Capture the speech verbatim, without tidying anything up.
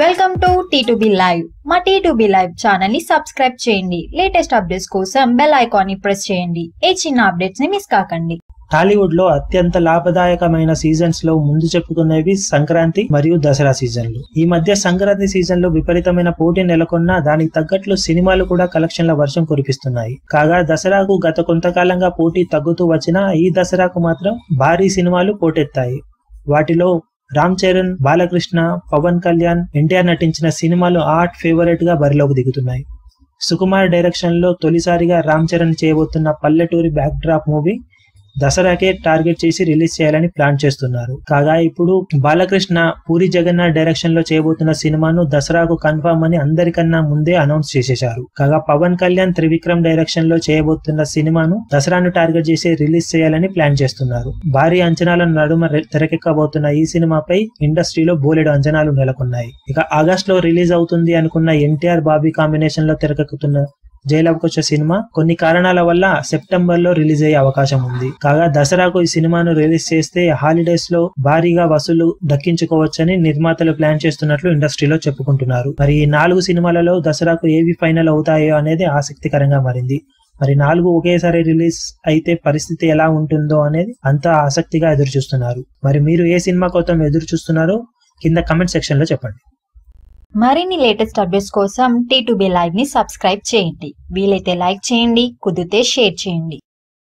Welcome to T two B live మా T two B live channel ని subscribe చేయండి latest updates కోసం bell icon ని press చేయండి ఏ చిన్న అప్డేట్స్ ని మిస్ కాకండి టాలీవుడ్ లో అత్యంత లాభదాయకమైన సీజన్స్ లో ముందు చెప్పుకునేవి సంక్రాంతి మరియు దసరా సీజన్లు. ఈ మధ్య సంక్రాంతి సీజన్ లో విపరీతమైన పోటీ నెలకొన్నా దానికి తగ్గట్లు సినిమాలు కూడా కలెక్షన్ల వర్షం కురిపిస్తున్నాయి. కాగా దసరాకు గత కొంతకాలంగా పోటీ తగ్గుతూ వచ్చినా ఈ దసరాకు మాత్రం భారీ సినిమాలు పోటెత్తాయి. వాటిలో రామ్ చరణ్, బాలకృష్ణ, పవన్ కళ్యాణ్, ఎన్టీఆర్ నటించిన సినిమాలు హాట్ ఫేవరెట్ గా బరిలోకి దిగుతున్నాయి. సుకుమార్ డైరెక్షన్ లో తొలిసారిగా రామ్ చరణ్ చేయబోతున్న పల్లెటూరి బ్యాక్ డ్రాప్ మూవీ దసరాకే టార్గెట్ చేసి రిలీజ్ చేయాలని ప్లాన్ చేస్తున్నారు. కాగా ఇప్పుడు బాలకృష్ణ పూరి జగన్నాథ్ డైరెక్షన్ లో చేయబోతున్న సినిమాను దసరాకు కన్ఫర్మ్ అని అందరికన్నా ముందే అనౌన్స్ చేసేశారు. కాగా పవన్ కళ్యాణ్, త్రివిక్రమ్ డైరెక్షన్ లో చేయబోతున్న సినిమాను దసరాను టార్గెట్ చేసి రిలీజ్ చేయాలని ప్లాన్ చేస్తున్నారు. భారీ అంచనాల నడుమ తెరకెక్కబోతున్న ఈ సినిమాపై ఇండస్ట్రీలో బోలెడు అంచనాలు నెలకొన్నాయి. ఇక ఆగస్ట్ లో రిలీజ్ అవుతుంది అనుకున్న ఎన్టీఆర్ బాబీ కాంబినేషన్ లో తెరకెక్కుతున్న జయలవకుశ సినిమా కొన్ని కారణాల వల్ల సెప్టెంబర్ లో రిలీజ్ అయ్యే అవకాశం ఉంది. కాగా దసరాకు ఈ సినిమాను రిలీజ్ చేస్తే హాలిడేస్ లో భారీగా వసూలు దక్కించుకోవచ్చని నిర్మాతలు ప్లాన్ చేస్తున్నట్లు ఇండస్ట్రీలో చెప్పుకుంటున్నారు. మరి ఈ నాలుగు సినిమాలలో దసరాకు ఏవి ఫైనల్ అవుతాయో అనేది ఆసక్తికరంగా మారింది. మరి నాలుగు ఒకేసారి రిలీజ్ అయితే పరిస్థితి ఎలా ఉంటుందో అనేది అంతా ఆసక్తిగా ఎదురు చూస్తున్నారు. మరి మీరు ఏ సినిమా కోసం ఎదురు చూస్తున్నారో కింద కమెంట్ సెక్షన్ లో చెప్పండి. మరిన్ని లేటెస్ట్ అప్డేట్స్ కోసం టీ టూ బీ లైవ్ ని సబ్స్క్రైబ్ చేయండి. వీలైతే లైక్ చేయండి, కుదిరితే షేర్ చేయండి.